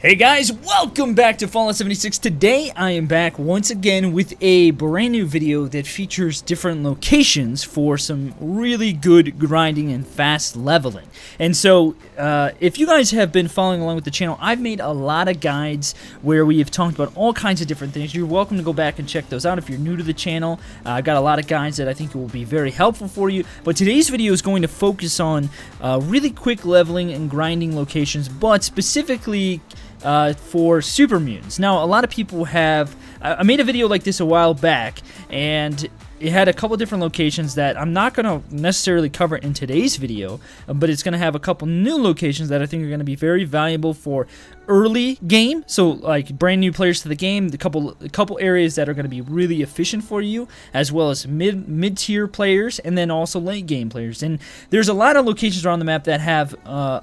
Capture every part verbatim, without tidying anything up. Hey guys, welcome back to Fallout seventy-six. Today I am back once again with a brand new video that features different locations for some really good grinding and fast leveling. And so uh, if you guys have been following along with the channel, I've made a lot of guides where we have talked about all kinds of different things. You're welcome to go back and check those out if you're new to the channel. Uh, I've got a lot of guides that I think will be very helpful for you. But today's video is going to focus on uh, really quick leveling and grinding locations, but specifically Uh, for super mutants. Now, a lot of people have... I, I made a video like this a while back, and it had a couple different locations that I'm not going to necessarily cover in today's video, but it's going to have a couple new locations that I think are going to be very valuable for early game, so like brand new players to the game, the couple a couple areas that are going to be really efficient for you, as well as mid mid-tier players, and then also late game players. And there's a lot of locations around the map that have uh,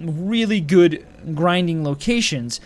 really good grinding locations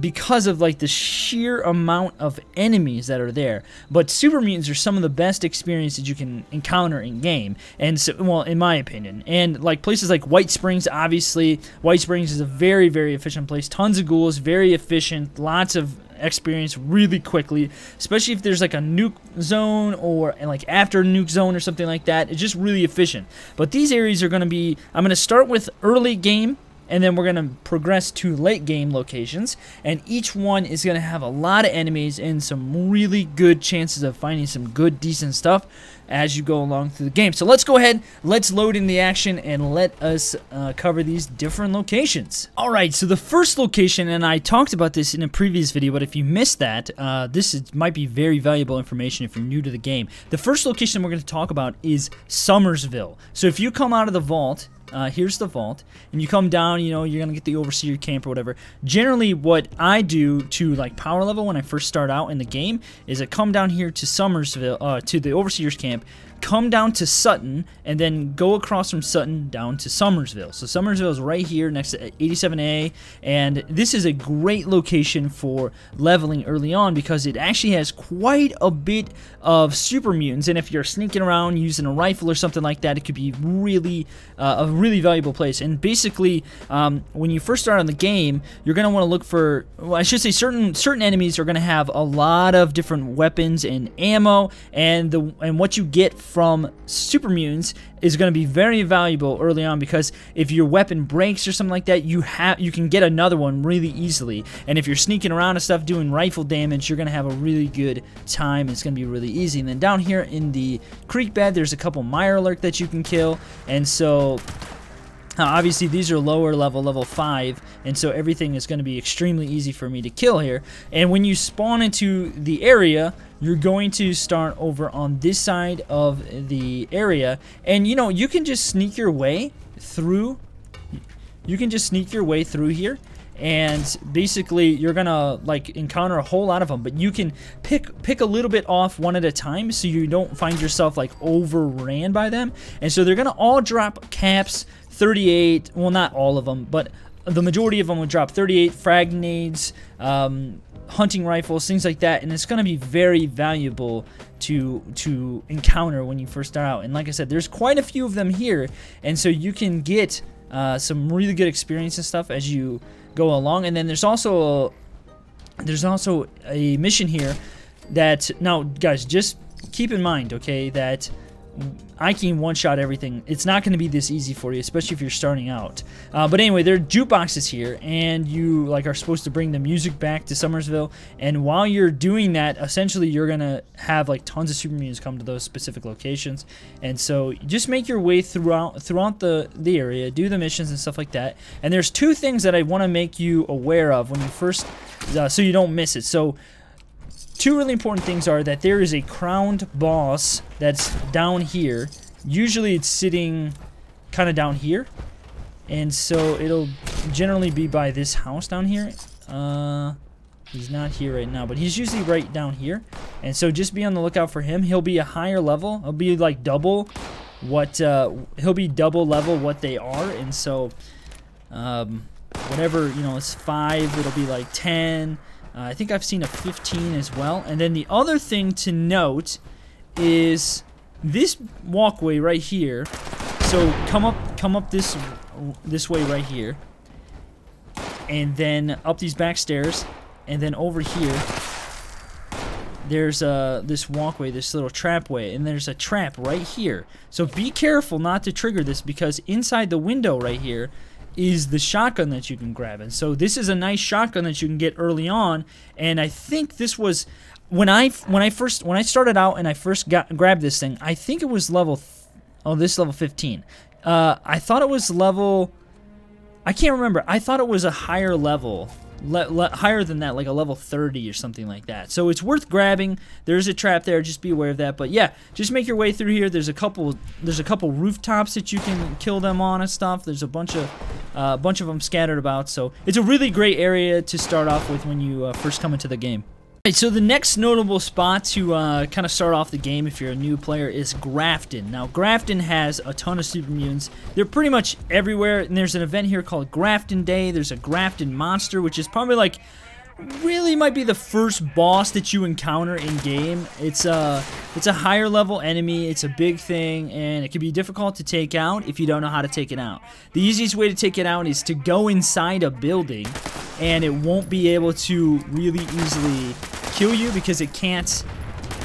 because of like the sheer amount of enemies that are there. But super mutants are some of the best experiences you can encounter in game, and so, well, in my opinion. And like places like White Springs, obviously White Springs is a very very efficient place, tons of ghouls, very efficient, lots of experience really quickly, especially if there's like a nuke zone or and like after nuke zone or something like that. It's just really efficient. But these areas are going to be, I'm going to start with early game, and then we're going to progress to late game locations, and each one is going to have a lot of enemies and some really good chances of finding some good decent stuff as you go along through the game. So let's go ahead, let's load in the action, and let us uh, cover these different locations. Alright, so the first location, and I talked about this in a previous video, but if you missed that, uh, this is, might be very valuable information if you're new to the game. The first location we're going to talk about is Summersville. So if you come out of the vault, Uh, here's the vault, and you come down, you know, you're gonna get the overseer camp or whatever. Generally what I do to like power level when I first start out in the game is I come down here to Summersville, uh, to the overseer's camp, come down to Sutton, and then go across from Sutton down to Summersville. So Summersville is right here next to eighty-seven A, and this is a great location for leveling early on because it actually has quite a bit of super mutants, and if you're sneaking around using a rifle or something like that, it could be really uh, a really really valuable place. And basically um, when you first start on the game, you're going to want to look for, well, I should say certain certain enemies are going to have a lot of different weapons and ammo, and the and what you get from super mutants is going to be very valuable early on, because if your weapon breaks or something like that, you have you can get another one really easily. And if you're sneaking around and stuff doing rifle damage, you're going to have a really good time. It's going to be really easy. And then down here in the creek bed, there's a couple Mirelurk that you can kill, and so now, obviously, these are lower level, level five, and so everything is going to be extremely easy for me to kill here. And when you spawn into the area, you're going to start over on this side of the area. And, you know, you can just sneak your way through. You can just sneak your way through here. And basically you're gonna like encounter a whole lot of them, but you can pick pick a little bit off one at a time so you don't find yourself like overran by them. And so they're gonna all drop caps, thirty-eight, well, not all of them, but the majority of them will drop thirty-eight, frag nades, um, hunting rifles, things like that, and it's gonna be very valuable to to encounter when you first start out. And like I said, there's quite a few of them here, and so you can get uh, some really good experience and stuff as you go along. And then there's also a, there's also a mission here that, now guys, just keep in mind, okay, that I can one-shot everything. It's not going to be this easy for you, especially if you're starting out. Uh, but anyway, there are jukeboxes here, and you like are supposed to bring the music back to Summersville. And while you're doing that, essentially you're going to have like tons of super mutants come to those specific locations. And so just make your way throughout throughout the, the area, do the missions and stuff like that. And there's two things that I want to make you aware of when you first, uh, so you don't miss it. So two really important things are that there is a crowned boss that's down here. Usually it's sitting kind of down here, and so it'll generally be by this house down here. Uh, he's not here right now, but he's usually right down here, and so just be on the lookout for him. He'll be a higher level. He'll be like double what uh, he'll be double level what they are, and so um, whatever, you know, it's five, it'll be like ten. Uh, I think I've seen a fifteen as well. And then the other thing to note is this walkway right here. So come up, come up this this way right here, and then up these back stairs, and then over here there's uh, this walkway, this little trapway, and there's a trap right here. So be careful not to trigger this, because inside the window right here is the shotgun that you can grab. And so this is a nice shotgun that you can get early on, and I think this was when I when I first when I started out and I first got grabbed this thing. I think it was level th oh this is level fifteen. Uh, I thought it was level, I can't remember. I thought it was a higher level. Le le higher than that, like a level thirty or something like that. So it's worth grabbing. There's a trap there, just be aware of that. But yeah, just make your way through here. There's a couple there's a couple rooftops that you can kill them on and stuff. There's a bunch of uh, bunch of them scattered about. So it's a really great area to start off with when you uh, first come into the game. Alright, so the next notable spot to uh, kind of start off the game if you're a new player is Grafton. Now, Grafton has a ton of super mutants. They're pretty much everywhere, and there's an event here called Grafton Day. There's a Grafton monster, which is probably like, really might be the first boss that you encounter in game. It's a, it's a higher level enemy, it's a big thing, and it can be difficult to take out if you don't know how to take it out. The easiest way to take it out is to go inside a building, and it won't be able to really easily kill you because it can't,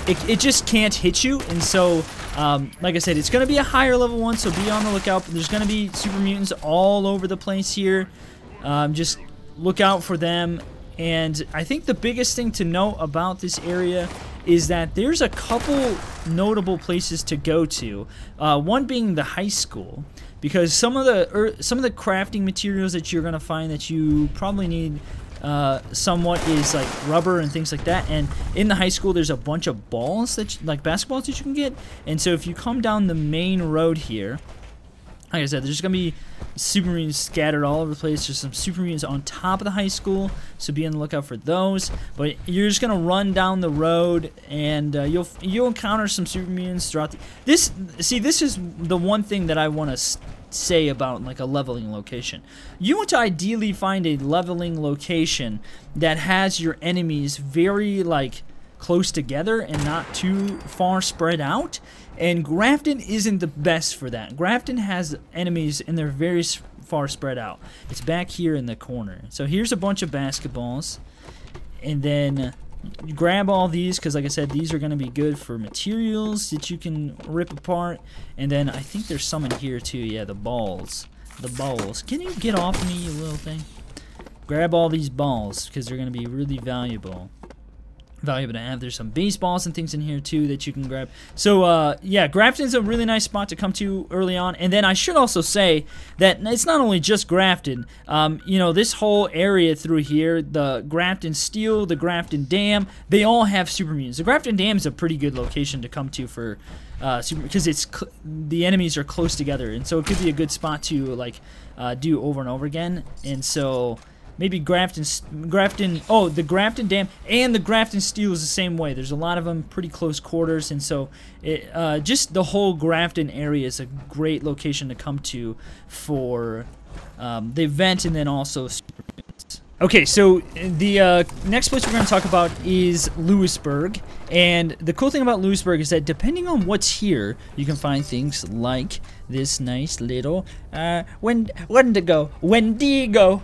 it, it just can't hit you. And so um, like I said, it's going to be a higher level one, so be on the lookout. There's going to be super mutants all over the place here, um, just look out for them. And I think the biggest thing to know about this area is that there's a couple notable places to go to, uh, one being the high school, because some of the er, some of the crafting materials that you're going to find that you probably need uh, somewhat is like rubber and things like that. And in the high school there's a bunch of balls, that you, like basketballs, that you can get. And so if you come down the main road here, like I said, there's going to be super mutants scattered all over the place. There's some super mutants on top of the high school, so be on the lookout for those. But you're just going to run down the road, and uh, you'll you'll encounter some super mutants throughout. The, this see, this is the one thing that I want to say about like a leveling location. You want to ideally find a leveling location that has your enemies very like close together and not too far spread out. And Grafton isn't the best for that. Grafton has enemies and they're very far spread out. It's back here in the corner. So here's a bunch of basketballs. And then you grab all these, because like I said, these are going to be good for materials that you can rip apart. And then I think there's some in here too. Yeah, the balls. The balls. Can you get off me, you little thing? Grab all these balls, because they're going to be really valuable. Valuable to have. There's some baseballs and things in here too that you can grab. So uh, yeah, Grafton's a really nice spot to come to early on. And then I should also say that it's not only just Grafton. Um, you know, this whole area through here, the Grafton Steel, the Grafton Dam, they all have super mutants. The Grafton Dam is a pretty good location to come to for uh, super, because it's cl the enemies are close together, and so it could be a good spot to like uh, do over and over again. And so maybe Grafton, Grafton, oh, the Grafton Dam and the Grafton Steel is the same way. There's a lot of them, pretty close quarters, and so it, uh, just the whole Grafton area is a great location to come to for um, the event and then also super events. Okay, so the uh, next place we're going to talk about is Lewisburg, and the cool thing about Lewisburg is that depending on what's here, you can find things like this nice little uh, Wend Wendigo, Wendigo.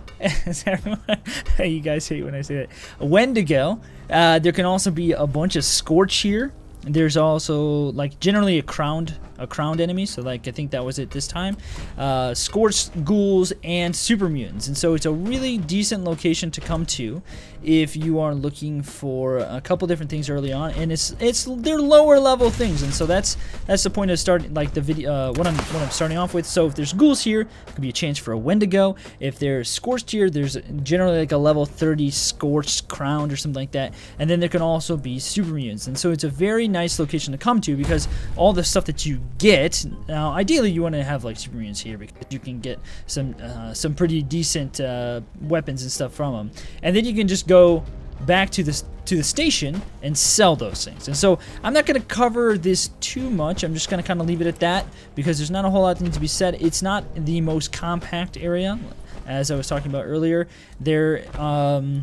You guys hate when I say that. Wendigo. Uh, there can also be a bunch of Scorch here. There's also like generally a crowned a crowned enemy. So like I think that was it this time. Uh, Scorch ghouls and super mutants, and so it's a really decent location to come to if you are looking for a couple different things early on. And it's it's they're lower level things, and so that's that's the point of starting like the video. Uh, what I'm what I'm starting off with. So if there's ghouls here, it could be a chance for a Wendigo. If there's Scorched here, there's generally like a level thirty Scorched crowned or something like that. And then there can also be super mutants, and so it's a very nice location to come to because all the stuff that you get now, ideally you want to have like super mutants here because you can get some uh, some pretty decent uh, weapons and stuff from them, and then you can just go back to this to the station and sell those things. And so I'm not going to cover this too much. I'm just going to kind of leave it at that because there's not a whole lot that needs to be said. It's not the most compact area, as I was talking about earlier. There um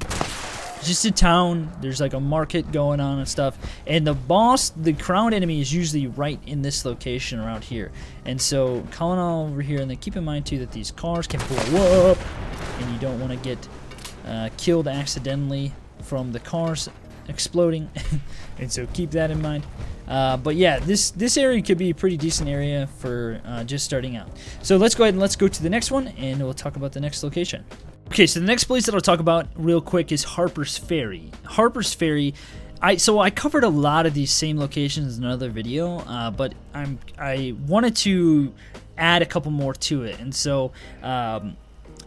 just a town, there's like a market going on and stuff, and the boss, the crowned enemy, is usually right in this location around here. And so coming on over here, and then keep in mind too that these cars can pull up and you don't want to get uh, killed accidentally from the cars exploding. And so keep that in mind. Uh, but yeah, this this area could be a pretty decent area for uh, just starting out. So let's go ahead and let's go to the next one, and we'll talk about the next location. Okay, so the next place that I'll talk about real quick is Harper's Ferry. Harper's Ferry. I, so I covered a lot of these same locations in another video, uh, but I'm I wanted to add a couple more to it. And so um,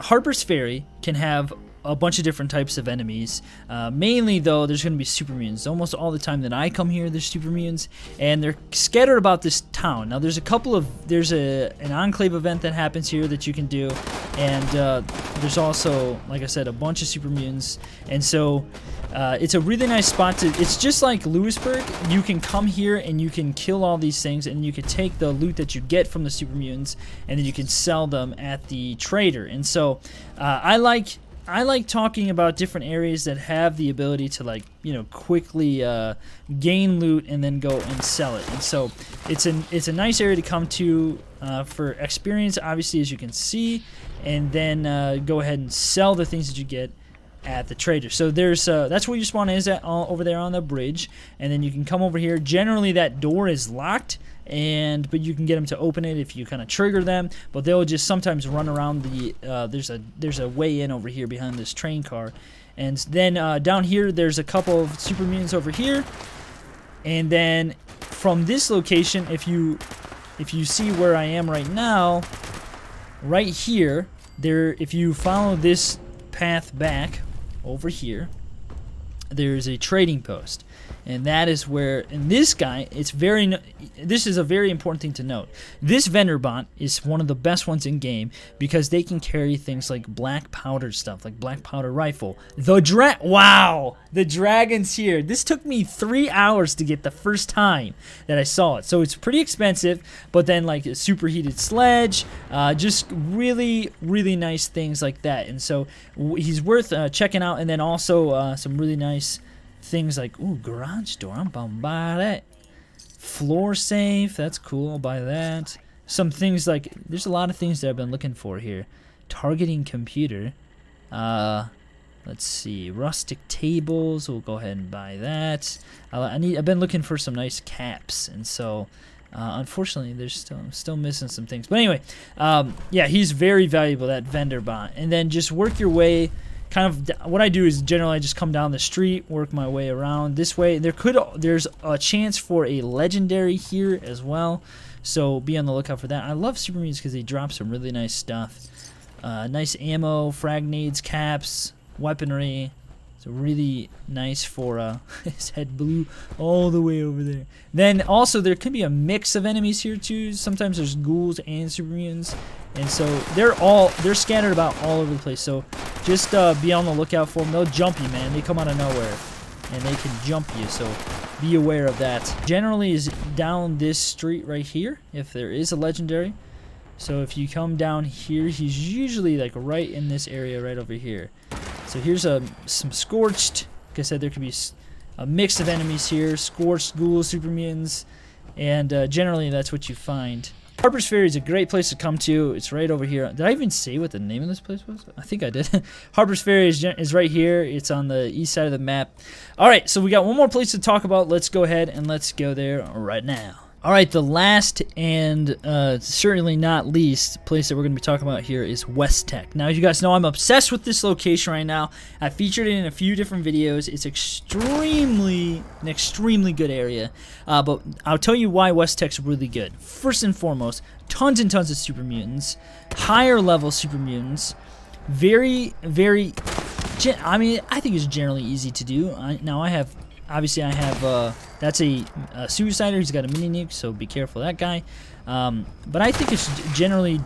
Harper's Ferry can have a bunch of different types of enemies. Uh, mainly though, there's going to be super mutants. Almost all the time that I come here, there's super mutants, and they're scattered about this town. Now there's a couple of there's a an enclave event that happens here that you can do, and uh, there's also, like I said, a bunch of super mutants. And so uh, it's a really nice spot to. It's just like Lewisburg. You can come here and you can kill all these things, and you can take the loot that you get from the super mutants, and then you can sell them at the trader. And so uh, I like. I like talking about different areas that have the ability to, like, you know, quickly uh, gain loot and then go and sell it. And so it's an it's a nice area to come to uh, for experience, obviously, as you can see, and then uh, go ahead and sell the things that you get at the trader. So there's uh, that's where your spawn is at, all over there on the bridge, and then you can come over here. Generally, that door is locked. And but you can get them to open it if you kind of trigger them, but they'll just sometimes run around the uh, there's a there's a way in over here behind this train car. And then uh, down here there's a couple of super mutants over here, and then from this location, if you if you see where I am right now, right here there, if you follow this path back over here, there's a trading post. And that is where, and this guy, it's very, this is a very important thing to note. This vendor bot is one of the best ones in game because they can carry things like black powder stuff, like black powder rifle. The dra- wow! The dragon's here. This took me three hours to get the first time that I saw it. So it's pretty expensive, but then like a superheated sledge, uh, just really, really nice things like that. And so he's worth uh, checking out, and then also uh, some really nice things like, ooh, garage door, I'm about to buy that. Floor safe, that's cool, I'll buy that. Some things like, there's a lot of things that I've been looking for here. Targeting computer. Uh, let's see, rustic tables, we'll go ahead and buy that. Uh, I need, I've been looking for some nice caps, and so, uh, unfortunately, there's still, I'm still missing some things. But anyway, um, yeah, he's very valuable, that vendor bot. And then just work your way. Kind of what I do is generally I just come down the street, work my way around this way. There could there's a chance for a legendary here as well, so be on the lookout for that. I love super mutants because they drop some really nice stuff, uh, nice ammo, frag nades, caps, weaponry. It's really nice for uh, his head blew all the way over there. Then also there could be a mix of enemies here too. Sometimes there's ghouls and super mutants, and so they're all they're scattered about all over the place. So just uh, be on the lookout for them. They'll jump you, man. They come out of nowhere, and they can jump you, so be aware of that. Generally is down this street right here, if there is a legendary. So if you come down here, he's usually like right in this area right over here. So here's a, some scorched, like I said, there could be a mix of enemies here, scorched, ghouls, super mutants, and uh, generally that's what you find. Harper's Ferry is a great place to come to. It's right over here. Did I even say what the name of this place was? I think I did. Harper's Ferry is, is right here. It's on the east side of the map. All right, so we got one more place to talk about. Let's go ahead and let's go there right now. All right, the last and uh, certainly not least place that we're going to be talking about here is West Tech. Now, as you guys know, I'm obsessed with this location right now. I featured it in a few different videos. It's extremely, an extremely good area, uh, but I'll tell you why West Tech's really good. First and foremost, tons and tons of super mutants, higher level super mutants, very, very, gen I mean, I think it's generally easy to do. I, now, I have... Obviously, I have, uh, that's a, a suicider. He's got a mini nuke, so be careful of that guy. Um, but I think it's generally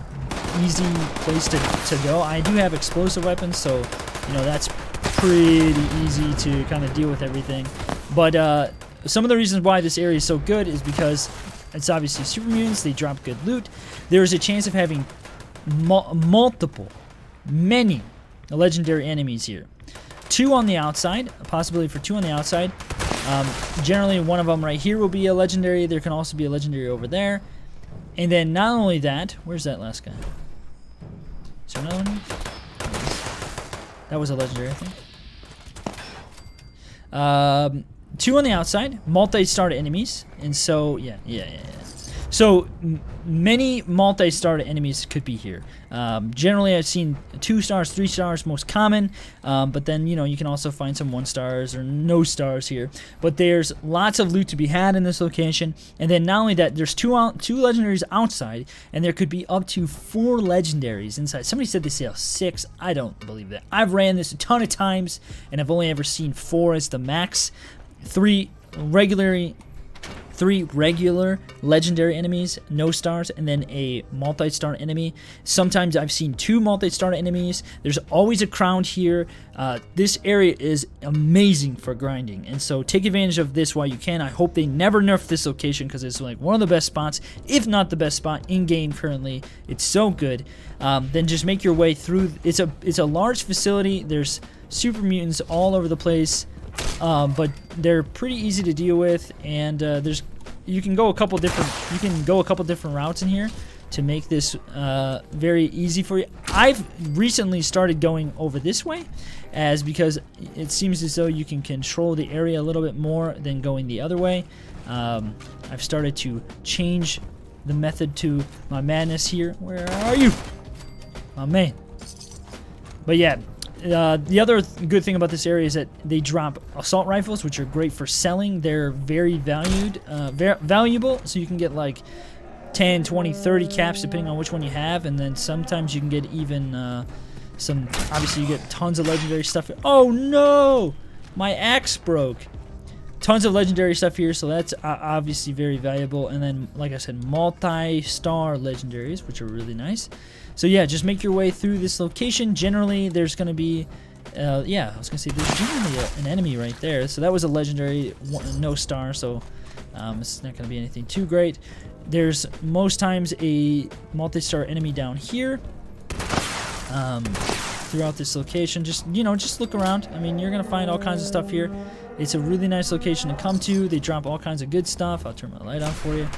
easy place to, to go. I do have explosive weapons, so, you know, that's pretty easy to kind of deal with everything. But uh, some of the reasons why this area is so good is because it's obviously super mutants. They drop good loot. There is a chance of having mu multiple, many legendary enemies here. Two on the outside, a possibility for two on the outside. Um, generally, one of them right here will be a legendary. There can also be a legendary over there. And then not only that, where's that last guy? Is there another one? That was a legendary, I think. Um, two on the outside, multi-starred enemies. And so, yeah, yeah, yeah, yeah. So m many multi-starred enemies could be here. Um, generally, I've seen two stars, three stars, most common. Um, but then, you know, you can also find some one stars or no stars here. But there's lots of loot to be had in this location. And then not only that, there's two out, two legendaries outside, and there could be up to four legendaries inside. Somebody said they sell six. I don't believe that. I've ran this a ton of times, and I've only ever seen four as the max. Three regularly. Three regular legendary enemies, no stars, and then a multi-star enemy. Sometimes I've seen two multi-star enemies. There's always a crown here. Uh, this area is amazing for grinding, and so take advantage of this while you can. I hope they never nerf this location because it's like one of the best spots, if not the best spot in game currently. It's so good. Um, then just make your way through. It's a it's a large facility. There's super mutants all over the place. Um, but they're pretty easy to deal with, and uh, there's you can go a couple different you can go a couple different routes in here to make this uh, very easy for you. I've recently started going over this way, as because it seems as though you can control the area a little bit more than going the other way. Um, I've started to change the method to my madness here. Where are you, my man? But yeah. Uh, the other th good thing about this area is that they drop assault rifles, which are great for selling. They're very valued, uh, ver valuable, so you can get like ten, twenty, thirty caps depending on which one you have, and then sometimes you can get even uh, some, obviously you get tons of legendary stuff. Oh no! My axe broke! Tons of legendary stuff here, so that's uh, obviously very valuable, and then, like I said, multi-star legendaries, which are really nice. So yeah, just make your way through this location. Generally, there's going to be, uh, yeah, I was going to say, there's generally a, an enemy right there. So that was a legendary, one, no star, so um, it's not going to be anything too great. There's most times a multi-star enemy down here um, throughout this location. Just, you know, just look around. I mean, you're going to find all kinds of stuff here. It's a really nice location to come to. They drop all kinds of good stuff. I'll turn my light off for you.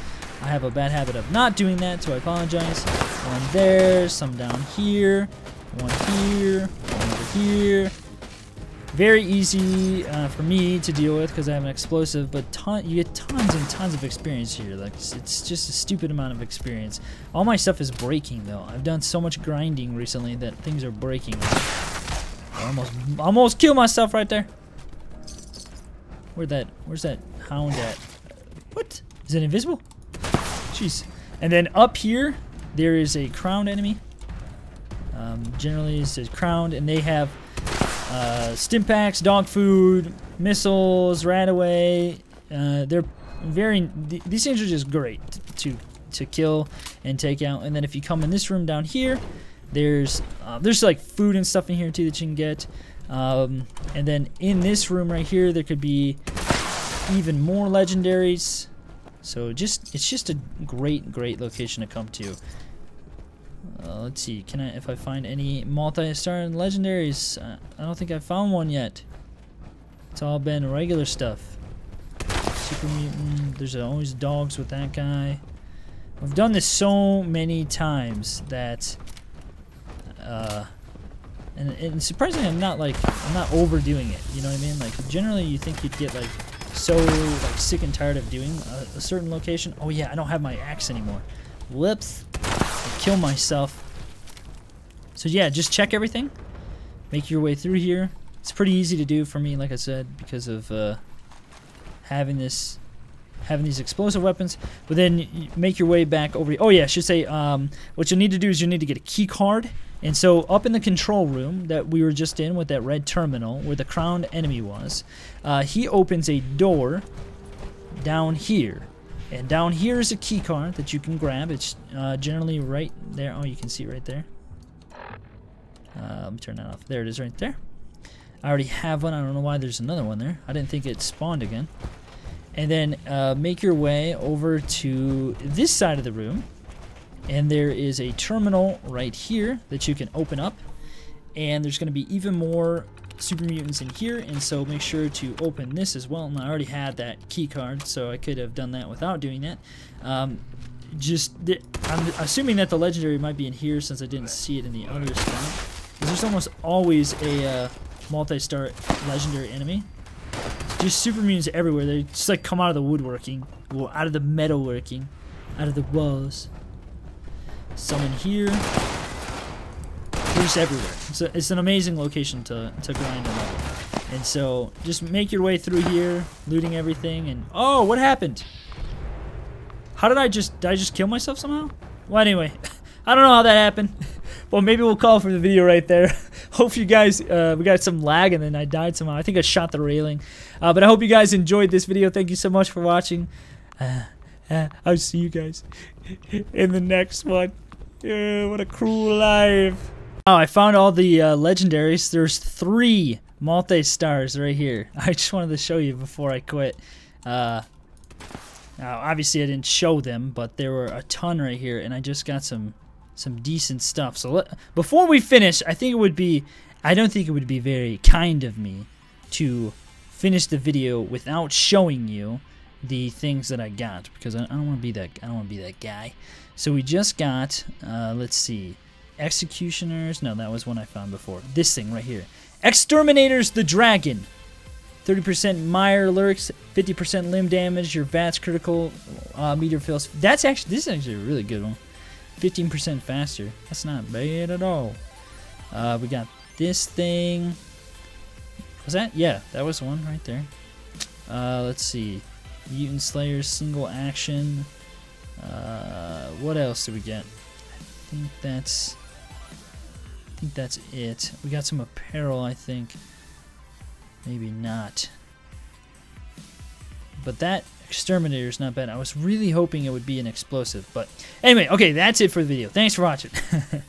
I have a bad habit of not doing that, so I apologize. One there, some down here, one here, one over here. Very easy uh, for me to deal with because I have an explosive, but ton you get tons and tons of experience here. Like it's, it's just a stupid amount of experience. All my stuff is breaking though. I've done so much grinding recently that things are breaking. I almost, almost killed myself right there. Where'd that, where's that hound at? What? Is it invisible? Jeez. And then up here, there is a crowned enemy. Um, generally, it says crowned, and they have uh, stimpaks, dog food, missiles, right away. Uh, they're very. Th these things are just great to to kill and take out. And then if you come in this room down here, there's uh, there's like food and stuff in here too that you can get. Um, and then in this room right here, there could be even more legendaries. So just it's just a great, great location to come to. Uh, let's see, can I if I find any multi-star legendaries? Uh, I don't think I found one yet. It's all been regular stuff. Super mutant. There's always dogs with that guy. I've done this so many times that, uh, and, and surprisingly, I'm not like I'm not overdoing it. You know what I mean? Like generally, you think you'd get like. So like sick and tired of doing a, a certain location. Oh yeah, I don't have my axe anymore. Whoops, I kill myself. So yeah, just check everything. Make your way through here. It's pretty easy to do for me, like I said, because of uh, having this, having these explosive weapons. But then you make your way back over. Oh yeah, I should say um, what you'll need to do is you need to get a key card. And so up in the control room that we were just in with that red terminal where the crowned enemy was, uh, he opens a door down here. And down here is a key card that you can grab. It's uh, generally right there. Oh, you can see right there. Uh, let me turn that off. There it is right there. I already have one. I don't know why there's another one there. I didn't think it spawned again. And then uh, make your way over to this side of the room. And there is a terminal right here that you can open up. And there's going to be even more super mutants in here. And so make sure to open this as well. And I already had that key card, so I could have done that without doing that. Um, just, I'm assuming that the legendary might be in here since I didn't see it in the other spot. There's almost always a uh, multi-star legendary enemy. Just super mutants everywhere. They just like come out of the woodworking, well, out of the metalworking, out of the walls. Some in here. They're just everywhere. So it's an amazing location to to grind on. And so just make your way through here, looting everything. And oh, what happened? How did I just? Did I just kill myself somehow? Well, anyway, I don't know how that happened. Well, maybe we'll call for the video right there. Hope you guys, uh, we got some lag and then I died somehow. I think I shot the railing. Uh, but I hope you guys enjoyed this video. Thank you so much for watching. Uh, uh, I'll see you guys in the next one. Yeah, what a cruel life. Oh, I found all the uh, legendaries. There's three multi-stars right here. I just wanted to show you before I quit. Uh, now, obviously, I didn't show them, but there were a ton right here. And I just got some... some decent stuff. So let, before we finish, I think it would be, I don't think it would be very kind of me to finish the video without showing you the things that I got, because I, I don't want to be that, I don't want to be that guy. So we just got, uh, let's see, Executioners. No, that was one I found before. This thing right here, Exterminators the Dragon. thirty percent Mirelurks, fifty percent limb damage. Your V A T's critical, uh, meter fails. That's actually, this is actually a really good one. fifteen percent faster. That's not bad at all. Uh, we got this thing. Was that? Yeah, that was one right there. Uh, let's see. Mutant Slayer, single action. Uh, what else do we get? I think that's... I think that's it. We got some apparel, I think. Maybe not. But that... Exterminator is not bad. I was really hoping it would be an explosive, but anyway, okay, that's it for the video. Thanks for watching.